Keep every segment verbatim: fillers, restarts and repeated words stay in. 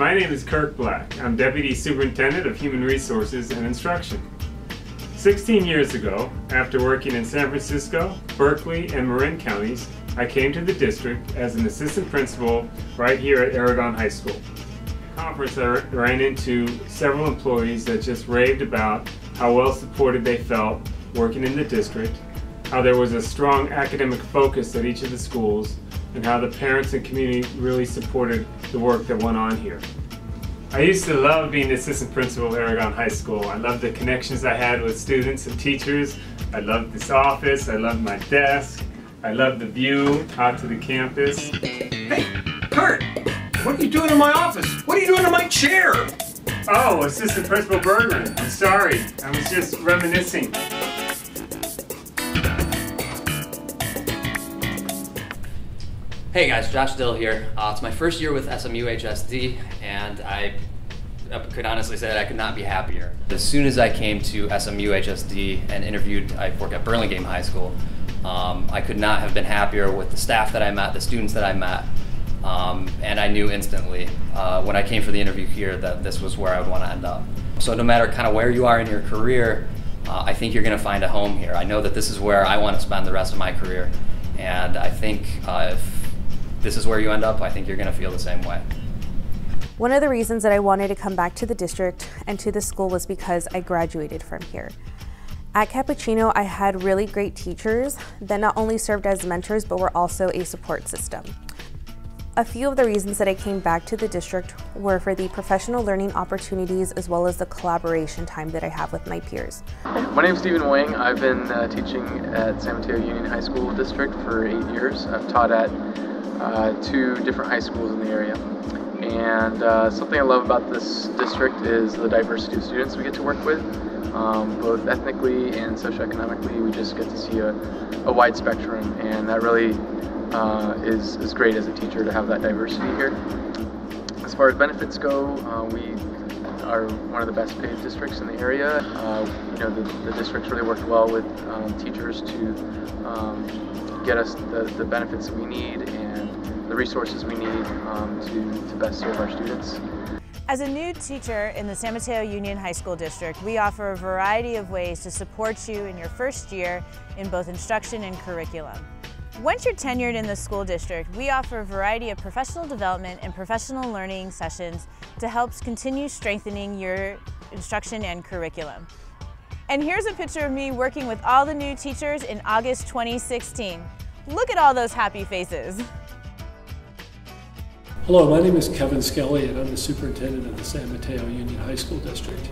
My name is Kirk Black. I'm Deputy Superintendent of Human Resources and Instruction. sixteen years ago, after working in San Francisco, Berkeley, and Marin counties, I came to the district as an assistant principal right here at Aragon High School. Conference, I ran into several employees that just raved about how well supported they felt working in the district, how there was a strong academic focus at each of the schools, and how the parents and community really supported the work that went on here. I used to love being the assistant principal at Aragon High School. I loved the connections I had with students and teachers. I loved this office. I loved my desk. I loved the view out to the campus. Hey, Kurt! What are you doing in my office? What are you doing in my chair? Oh, Assistant Principal Bergman. I'm sorry. I was just reminiscing. Hey guys, Josh Dill here. Uh, it's my first year with S M U H S D, and I could honestly say that I could not be happier. As soon as I came to S M U H S D and interviewed, I work at Burlingame High School, um, I could not have been happier with the staff that I met, the students that I met, um, and I knew instantly uh, when I came for the interview here that this was where I would want to end up. So no matter kind of where you are in your career, uh, I think you're going to find a home here. I know that this is where I want to spend the rest of my career, and I think uh, if this is where you end up, I think you're going to feel the same way. One of the reasons that I wanted to come back to the district and to the school was because I graduated from here. At Capuchino, I had really great teachers that not only served as mentors, but were also a support system. A few of the reasons that I came back to the district were for the professional learning opportunities as well as the collaboration time that I have with my peers. My name is Stephen Wang. I've been uh, teaching at San Mateo Union High School District for eight years. I've taught at Uh, two different high schools in the area, and uh, something I love about this district is the diversity of students we get to work with, um, both ethnically and socioeconomically. We just get to see a, a wide spectrum, and that really uh, is, is great as a teacher to have that diversity here. As far as benefits go, uh, we are one of the best paid districts in the area. Uh, you know, the, the district's really worked well with um, teachers to um, get us the, the benefits that we need and the resources we need um, to, to best serve our students. As a new teacher in the San Mateo Union High School District, we offer a variety of ways to support you in your first year in both instruction and curriculum. Once you're tenured in the school district, we offer a variety of professional development and professional learning sessions to help continue strengthening your instruction and curriculum. And here's a picture of me working with all the new teachers in August twenty sixteen. Look at all those happy faces. Hello, my name is Kevin Skelly, and I'm the superintendent of the San Mateo Union High School District.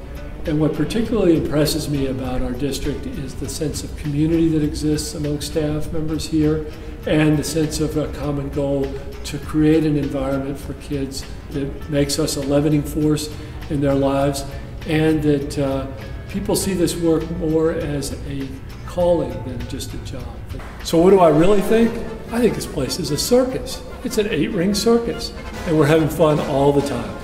And what particularly impresses me about our district is the sense of community that exists among staff members here, and the sense of a common goal to create an environment for kids that makes us a leavening force in their lives, and that uh, people see this work more as a calling than just a job. So what do I really think? I think this place is a circus. It's an eight-ring circus, and we're having fun all the time.